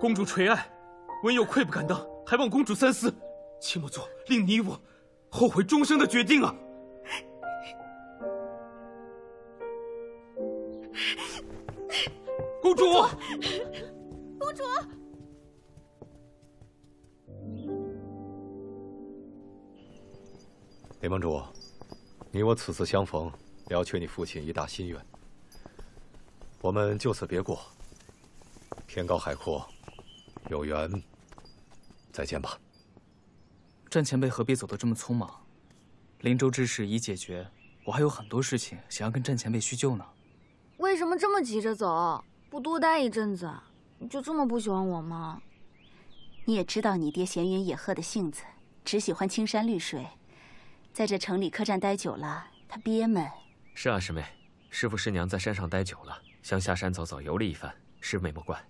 公主垂爱，文友愧不敢当，还望公主三思，切莫做令你我后悔终生的决定啊！ 公主，公主，雷盟主，你我此次相逢，了却你父亲一大心愿，我们就此别过。天高海阔，有缘再见吧。战前辈何必走得这么匆忙？林州之事已解决，我还有很多事情想要跟战前辈叙旧呢。 为什么这么急着走？不多待一阵子，你就这么不喜欢我吗？你也知道你爹闲云野鹤的性子，只喜欢青山绿水，在这城里客栈待久了，他憋闷。是啊，师妹，师父师娘在山上待久了，想下山走走，游历一番，师妹莫怪。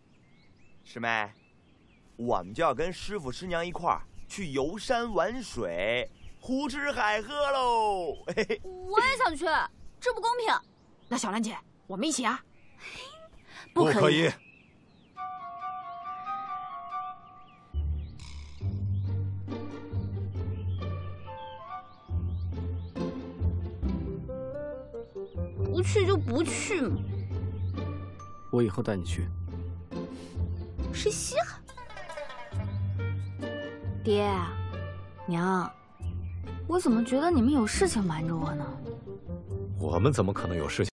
师妹，我们就要跟师父师娘一块儿去游山玩水，胡吃海喝喽！我也想去，这不公平。那小兰姐。 我们一起啊！不可以！不去就不去嘛！我以后带你去。谁稀罕？爹，娘，我怎么觉得你们有事情瞒着我呢？我们怎么可能有事情？